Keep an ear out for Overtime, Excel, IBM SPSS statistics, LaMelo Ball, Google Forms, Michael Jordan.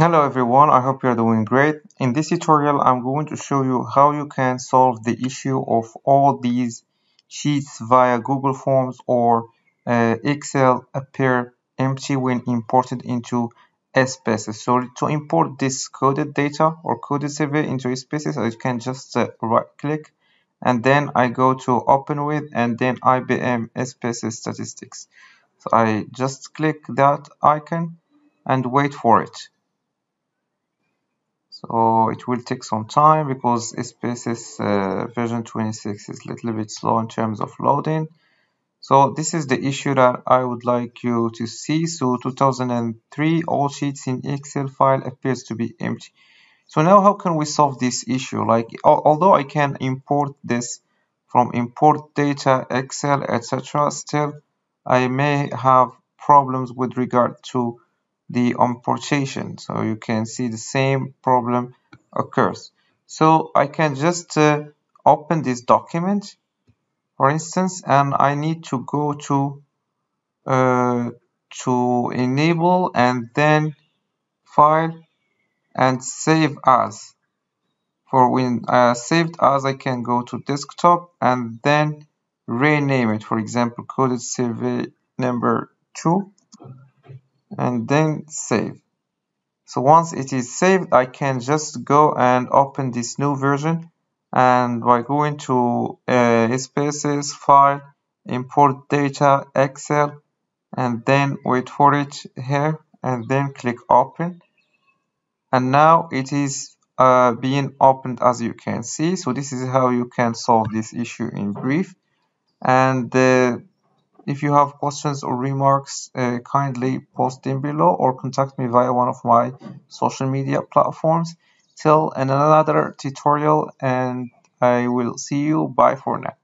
Hello everyone, I hope you are doing great. In this tutorial, I'm going to show you how you can solve the issue of all these sheets via Google Forms or Excel appear empty when imported into SPSS. So to import this coded data or coded survey into SPSS, I can just right click and then I go to open with and then IBM SPSS statistics. So I just click that icon and wait for it. So it will take some time because SPSS version 26 is a little bit slow in terms of loading. So this is the issue that I would like you to see. So 2003, all sheets in Excel file appears to be empty. So now how can we solve this issue? Like, although I can import this from import data, Excel, etc., still I may have problems with regard to the importation. So you can see the same problem occurs. So I can just open this document, for instance, and I need to go to enable and then file and save as. For when saved as, I can go to desktop and then rename it, for example, coded survey number 2, and then save. So once it is saved, I can just go and open this new version, and by going to SPSS file, import data, Excel, and then wait for it here and then click open, and now it is being opened, as you can see. So this is how you can solve this issue in brief. And if you have questions or remarks, kindly post them below or contact me via one of my social media platforms. Till another tutorial, and I will see you. Bye for now.